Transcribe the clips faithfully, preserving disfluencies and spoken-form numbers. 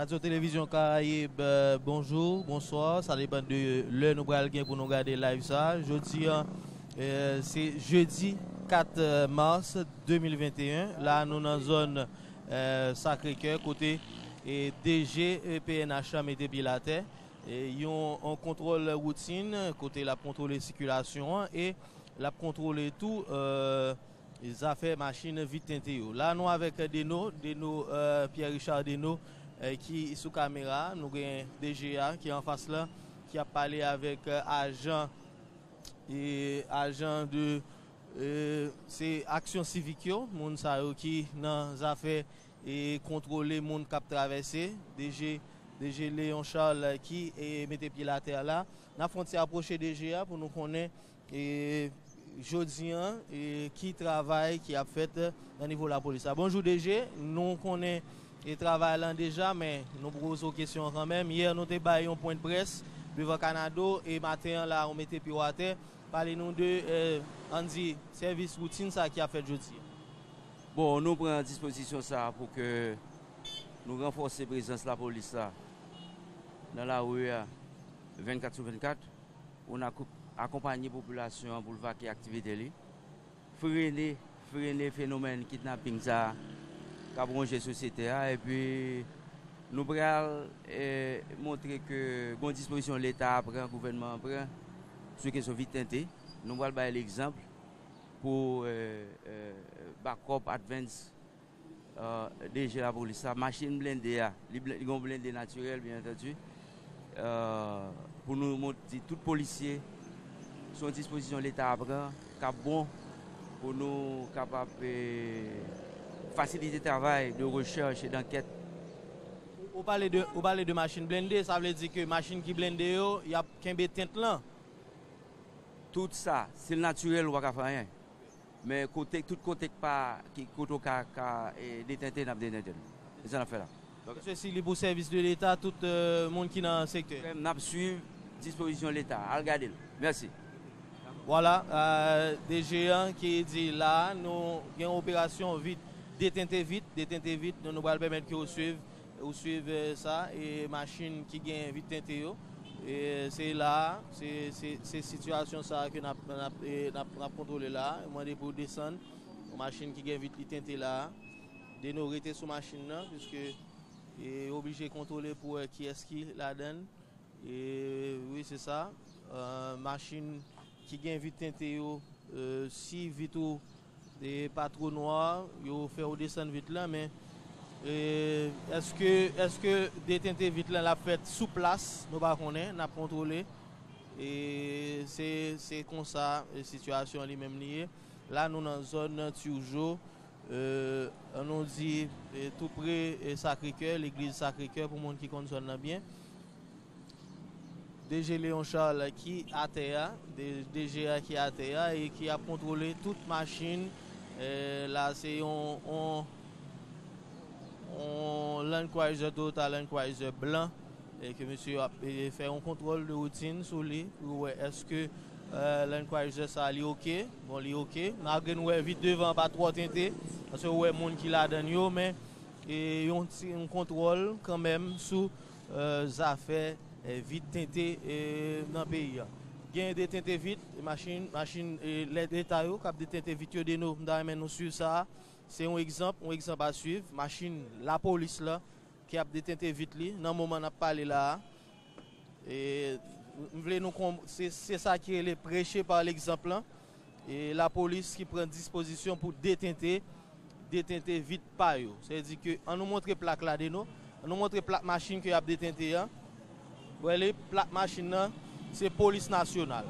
Radio Télévision Caraïbe, bonjour, bonsoir. Ça dépend de l'heure nous allons pour nous regarder live ça. Jeudi, euh, c'est jeudi quatre mars deux mille vingt et un. Là, nous sommes dans la zone euh, Sacré-Cœur, côté et D G et P N H a mis depuis la terre. Ils ont un contrôle routine, côté la contrôle de circulation et la contrôle tout. Euh, Ils ont fait machine vite teintée. Là, nous avec Deno, Deno euh, Pierre-Richard Duno, euh, qui est sous caméra. Nous avons D G A qui est en face là, qui a parlé avec euh, agent et agent de euh, c'est Action Civique, moun sa yo qui dans les affaires et contrôler moun cap traversé. D G D G Léon Charles qui mettait pied la terre là. Nous avons approché D G A pour nous connaître et Jodien et qui travaille, qui a fait au niveau de la police. Bonjour D G, nous connaissons et travaillons déjà, mais nous posons aux questions quand même. Hier, nous avons un point de presse devant le Canada et matin, là, on mettait pied à terre. Parlez-nous de euh, Andy, service routine ça qui a fait jeudi. Bon, nous prenons disposition ça pour que nous renforcions la présence de la police là. Dans la rue vingt-quatre sur vingt-quatre. On a coupé accompagner la population pour le activité, freiner le phénomène kidnapping ça, qui a rongé la société. Et puis, nous allons eh, montrer que la disposition de l'État, le gouvernement, ceux qui sont vite tentés, nous allons donner l'exemple pour eh, eh, Backup Advance euh, D G la police, la machine blindée, les gonds blindés naturels, bien entendu, euh, pour nous montrer tout policier. Son disposition de l'État apprend, qui est bon pour nous capables de faciliter le travail de recherche et d'enquête. Vous parlez de, de machines blindées, ça veut dire que machines qui blindent, il n'y a qu'un bétin là. Tout ça, c'est naturel, on ne peut pas faire rien. Mais côté, tout côté qui est déteinté, on ne peut pas faire. C'est ça qu'on fait là. Ceci est pour le service de l'État, tout le monde qui est dans le secteur. On a suivi la disposition de l'État. Regardez-le. Merci. Voilà, euh, D G un qui dit là, nous avons une opération vite, déteintée vite, déteintée vite, nous nous allons permettre qu'ils suivent, suivent ça, et machine qui gagne vite teintée. Et c'est là, c'est cette situation ça que nous avons contrôlé là, nous avons pour descendre, machine qui gagne vite teintée là, de nous arrêter sur machine là, puisque est obligé de contrôler pour qui est-ce qui la donne. Et oui, c'est ça, euh, machine qui gagne vite teinté, euh, si vite ou pas trop noir, yo fait descendre vite là, mais euh, est-ce que est-ce que déteinté vite là la fait sous place, nous pas connaît, n'a contrôlé et c'est c'est comme ça la situation elle même liée. Là nous dans zone toujours euh, on dit et tout près Sacré-Cœur, l'église Sacré-Cœur pour monde qui connaît bien. D G Léon Charles qui a terre, D G A qui a terre et qui a contrôlé toute machine. Et là, c'est on, on, on Land Cruiser total, Land Cruiser blanc et que monsieur a fait un contrôle de routine sur lui. Est-ce que euh, Land Cruiser ça a OK? Bon, il OK. Malgré nous vite devant, pas trop teinté parce que ouais monde qui l'a donné, mais et on, on contrôle quand même sur euh, affaires. Et vite teinté dans le pays. Gain de teinté vite, machine, machine, et les détails, cap de teinté vite, de nous, nous suivons ça. C'est un exemple, un exemple à suivre. Machine, la police là, qui a de teinté vite, dans le moment où on a parlé là. Et c'est ça qui est prêché par l'exemple. Et la police qui prend disposition pour déteinter, déteinter vite pas. C'est-à-dire qu'on nous montre la plaque là, on nous montre la plaque machine qui a déteinté. Les plaques machines, c'est police nationale.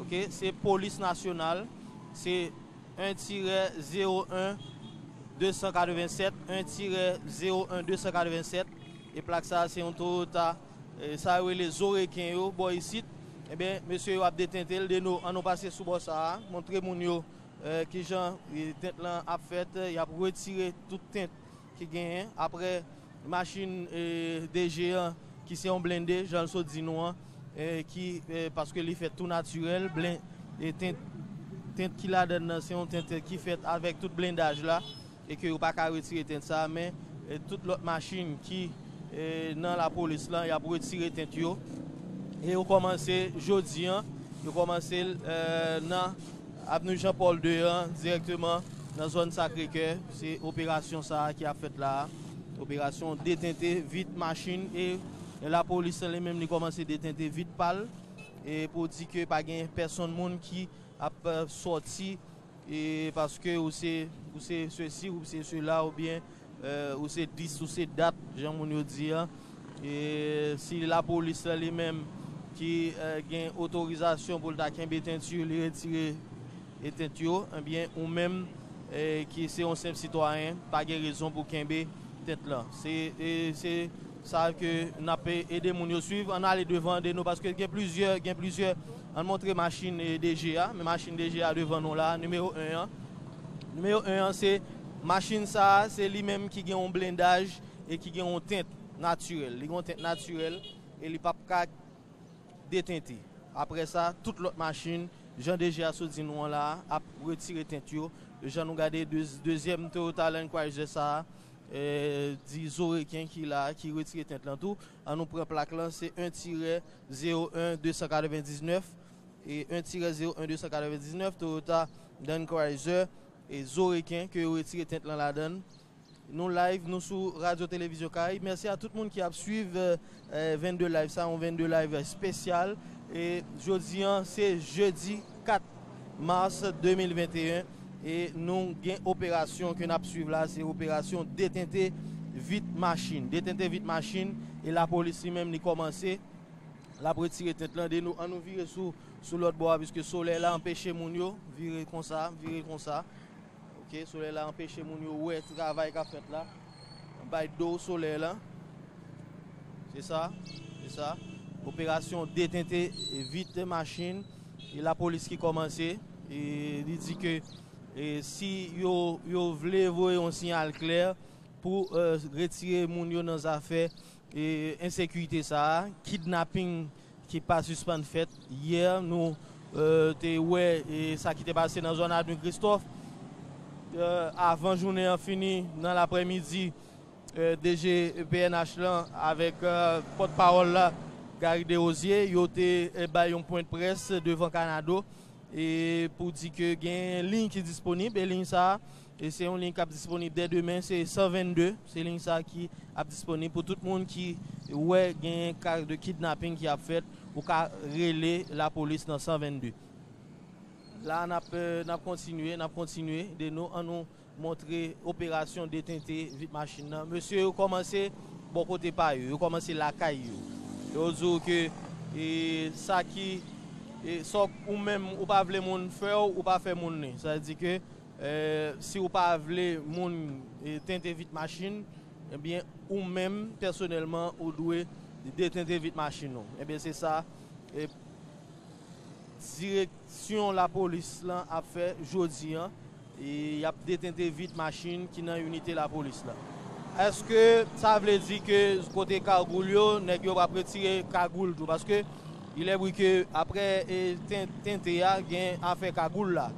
Ok, c'est police nationale. C'est un zéro un deux cent quatre-vingt-sept, un zéro un deux cent quatre-vingt-sept. Et plaque ça, c'est un Toyota. Ça, c'est les Orequins. Bon, ici, eh bien, monsieur a déteinté le déno. On a passé sous ça. Montrez mon yo qui gens a fait. Il a retiré toute teinte qui gagne. Après, machine D G un. Qui sont blindés, Jean Sodino, eh, qui eh, parce que les fait tout naturel, blind, et teinte, teinte qu'il a donné, c'est une teinte qui fait avec tout blindage là, et que vous ne pouvez pas retirer teinte ça, mais eh, toute l'autre machine qui et dans la police là, il a retiré teinture et on commencé jeudi, on commencé euh, dans avenue Jean-Paul deux directement dans la zone Sacré-Cœur, c'est opération ça qui a fait là, opération détenter vite machine et, et la police elle-même a commencé à détenter vite pâle et pour dire que pas gain personne monde qui a sorti et parce que ou c'est ou c'est ceci ou c'est cela ou bien Euh, ou c'est dix ou c'est date, j'en mon dire. Et si la police elle-même qui euh, gagne autorisation pour le taquembe teinture, les retirer et teinture, eh bien, ou même eh, qui c'est un simple citoyen, pas de raison pour kembe tête là. C'est ça que nous avons aidé à suivre, on aller devant de nous parce que il y a plusieurs, il y a plusieurs, on montre machine D G A, mais machine D G A devant nous là, numéro un. Numéro un, c'est machine ça, c'est lui-même qui a un blindage et qui a une teinte naturelle. Il a une teinte naturelle et il n'est pas déteinté. Après ça, toute l'autre machine, Jean D G A Sodino là, a retiré teinture. Jean nous gardé deux, deuxième Toyota Land Cruiser ça, et dix Orequins qui là, qui retire teinte là tout. On nous prend plaque là, c'est un zéro un deux neuf neuf et un zéro un deux neuf neuf Toyota Land Cruiser. Et Zoréquin que vous retirez tête dans la donne. Nous live, nous sur Radio Télévision Caraïbe. Merci à tout le monde qui a suivi euh, vingt-deux live. Ça, on vingt-deux live spécial. Et jeudi, c'est jeudi quatre mars deux mille vingt et un. Et nous, gain opération que nous avons suivi là, c'est opération détenter vite machine. Détenter vite machine. Et la police même a commencé. La retirer tête là, nous, on nous vire sur sur l'autre bois, puisque le soleil a empêché mon yo, virer comme ça, virer comme ça. OK, soleil là empêché moun yo ouais travail qu'a fait là. On bail d'eau soleil là. C'est ça, c'est ça. Opération détenter vite machine et la police qui commencé et il dit que et, si yo yo vle voyer un signal clair pour euh, retirer moun yo dans affaire et insécurité ça, kidnapping qui pas suspend fait hier nous euh, t'es ouais et ça qui t'est passé dans zone avenue Christophe. Euh, avant journée finie, dans l'après-midi, euh, D G P N H là, avec euh, porte-parole Gary Desrosier, il a eu un point de presse devant Canada et pour dire que il y a une ligne qui est disponible. Et ligne ça, et c'est une ligne qui est disponible dès demain, c'est cent vingt-deux. C'est ligne ça qui est disponible pour tout le monde qui ouais gagne un cas de kidnapping qui a fait ou qui a relé la police dans cent vingt-deux. Là, on a, euh, on a continué, on a continué de nous, on nous montrer opération détenter vite machine. Monsieur, vous commencez bon côté par eux, vous commencez la caille. Vous dites que et, ça qui, et, so, ou même, ou pas voulez mon faire ou pas faire mon nez. Ça veut dire que euh, si vous pas voulez mon teinter vite machine, eh bien, ou même personnellement, vous devez détenter vite machine. Eh bien, c'est ça. Et, direction la police là a fait aujourd'hui hein, et il y a déteinté vite machine qui dans unité la police là. Est-ce que ça veut dire que côté Cargoulio nèg yo va retirer Cagoule tout parce que il est vrai que après teinté a gain affaire Cagoule là.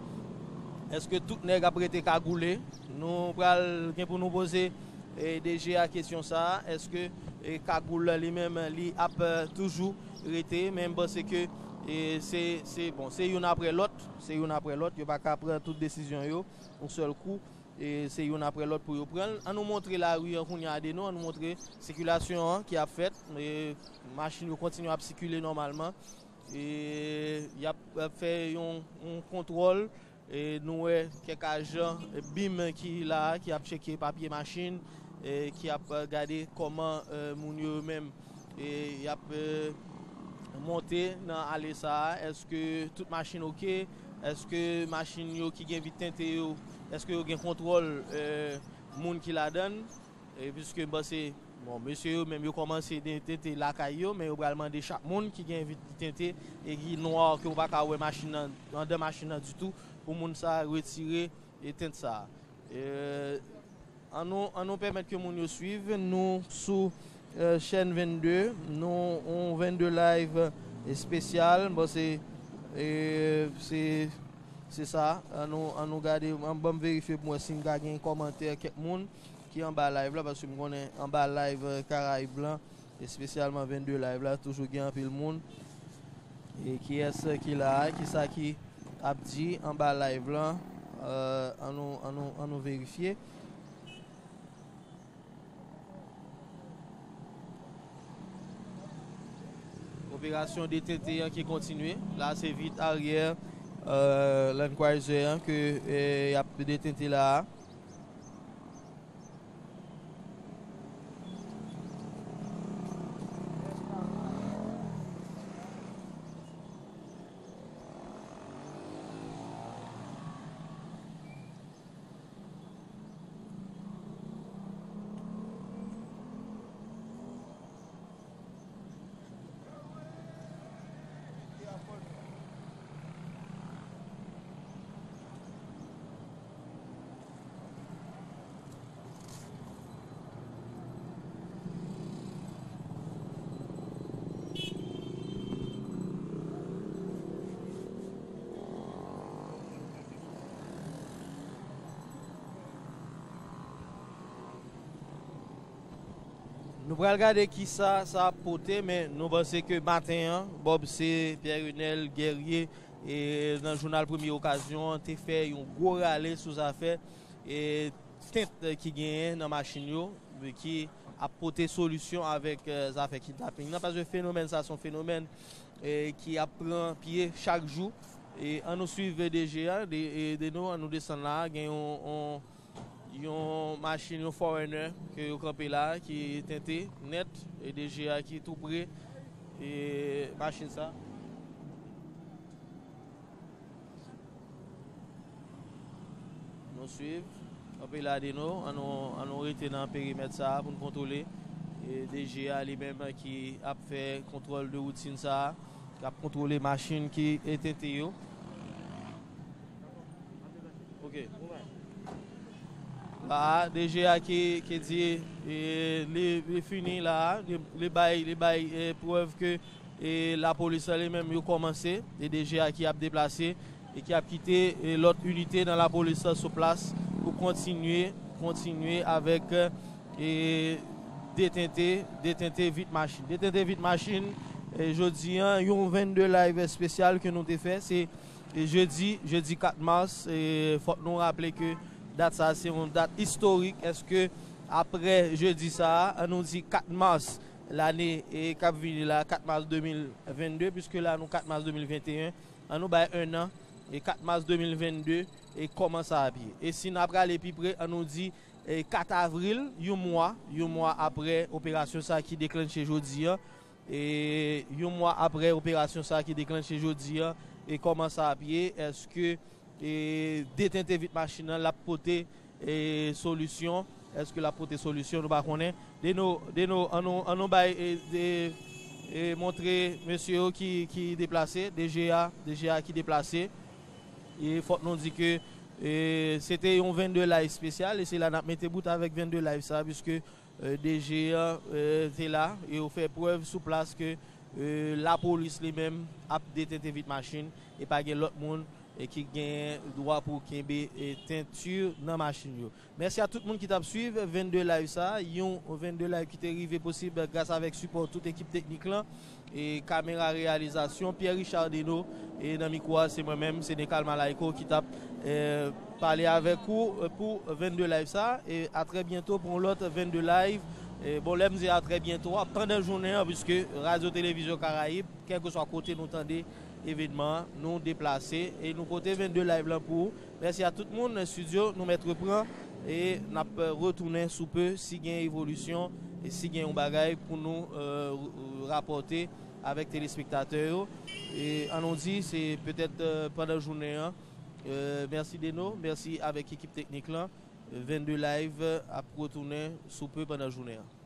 Est-ce que tout nèg a prêté Cagoulé? Nous pral pour nous poser et D G A question ça, est-ce que Cagoule lui-même lui a toujours été même parce que et c'est bon, c'est une après l'autre, c'est une après l'autre, il n'y a pas qu'à prendre toute décision yo, un seul coup, et c'est une après l'autre pour prendre. On nous montre la rue qu'on y a des noms, on nous montre la circulation qui a fait, les machines continuent à circuler normalement, et il y a fait un contrôle, et nous avons quelques agents, BIM qui là, qui a checké papier machine, et qui a regardé comment euh, moun yo même, et il y a euh, monter dans aller ça, est-ce que toute machine OK, est-ce que machine yo qui gagne vite teinté yo, est-ce que yo gagne contrôle euh, moun qui la donne et puisque bah, c'est bon monsieur yo même yo commencé teinter la caillou mais yo va demander chaque monde qui gagne vite teinté et qui noir que pas ka wè machine dans deux machine du tout pour moun ça retirer et teinte ça. Euh en nous en nous permettre que moun yo suive nous sous Euh, chaîne vingt-deux, nous on vingt-deux live spécial, bon, c'est euh, c'est ça, on nous on nous garder, on va vérifier pour moi si on gagne un commentaire quelqu'un qui est en bas live là, parce que nous connaissons en bas live euh, Caraïbe là, et spécialement vingt-deux live là, toujours gain un peu le monde. Et qui est-ce qui là, qui ça qui a dit en bas live là, euh, à nous, à nous, à nous vérifier. Opération D T T qui continue. Là, c'est vite arrière. Euh, L'Enquiser hein, que il y a D T T là. Nous allons regarder qui ça a porté, mais nous pensons que matin, Bob C, Pierre-Hunel, Guerrier, et dans le journal Première Occasion, tu fait un gros râle sous affaire et tête qui gagne dans la machine, qui a porté solution avec les affaires kidnapping. Parce que le phénomène, ça, c'est un phénomène qui apprend pied chaque jour. Et on nous suit D G A, et nous, nous descendons là, on. Il y a une machine, un foreigner qui est campé là, qui est teinté, net, et D G A qui est tout près. Et machine ça. Nous suivons, campé là de nous, on nous retient dans le périmètre ça pour nous contrôler. Et D G A lui-même qui a fait contrôle de routine ça, qui a contrôlé la machine qui est teintée. Ok. Bah, D G A qui, qui dit et les, les fini là, les, les bails, les bails preuve que et la police elle-même a commencé. Et D G A qui a déplacé et qui a quitté l'autre unité dans la police sur place pour continuer, continuer avec et détenter, détenter vite machine. Détenter vite machine, et jeudi, hein, y a vingt-deux live spécial que nous avons fait. C'est jeudi, jeudi quatre mars, et faut nous rappeler que date ça c'est une date historique. Est-ce que après jeudi ça, on nous dit quatre mars l'année et cap vini là quatre mars deux mille vingt-deux, puisque là nous quatre mars deux mille vingt et un, on nous bail un an et quatre mars deux mille vingt-deux et comment ça à pied. Et si n'après les plus près, on nous dit quatre avril, un mois, un mois après opération ça qui déclenche jeudi et un mois après opération ça qui déclenche jeudi et comment ça à pied. Est-ce que et détenter vite machine la portée et solution, est-ce que la portée solution nous va connaître de nous de nous en nous en nous et et montrer monsieur qui qui déplacé D G A D G A qui déplacé. Et faut nous dire que c'était un vingt-deux live spécial et c'est là n'a metté bout avec vingt-deux live ça, puisque euh, D G A était euh, là et on fait preuve sous place que euh, la police lui-même a détenter vite machine et pas l'autre monde et qui gagne droit pour Kimbe et teinture dans la machine. Merci à tout le monde qui t'a suivi. vingt-deux live ça, yon vingt-deux live qui t'est arrivé possible grâce avec support toute équipe technique là et caméra réalisation Pierre Richardino et Nami Koua, c'est moi-même Sénécal Malayko qui t'a euh, parlé avec vous pour vingt-deux live ça, et à très bientôt pour l'autre vingt-deux live. Et bon, l'aime dit à très bientôt pendant la journée, puisque Radio Télévision Caraïbe, quel que soit côté nous tendez évidemment, nous déplacer et nous côté vingt-deux live là pour. Merci à tout le monde, le studio, nous mettre prend et nous retourner sous peu si il y a évolution et si il y a un bagage pour nous euh, rapporter avec téléspectateurs. Et on nous dit, c'est peut-être euh, pendant la journée. Hein. Euh, merci Deno, merci avec l'équipe technique là. vingt-deux live à retourner sous peu pendant la journée. Hein.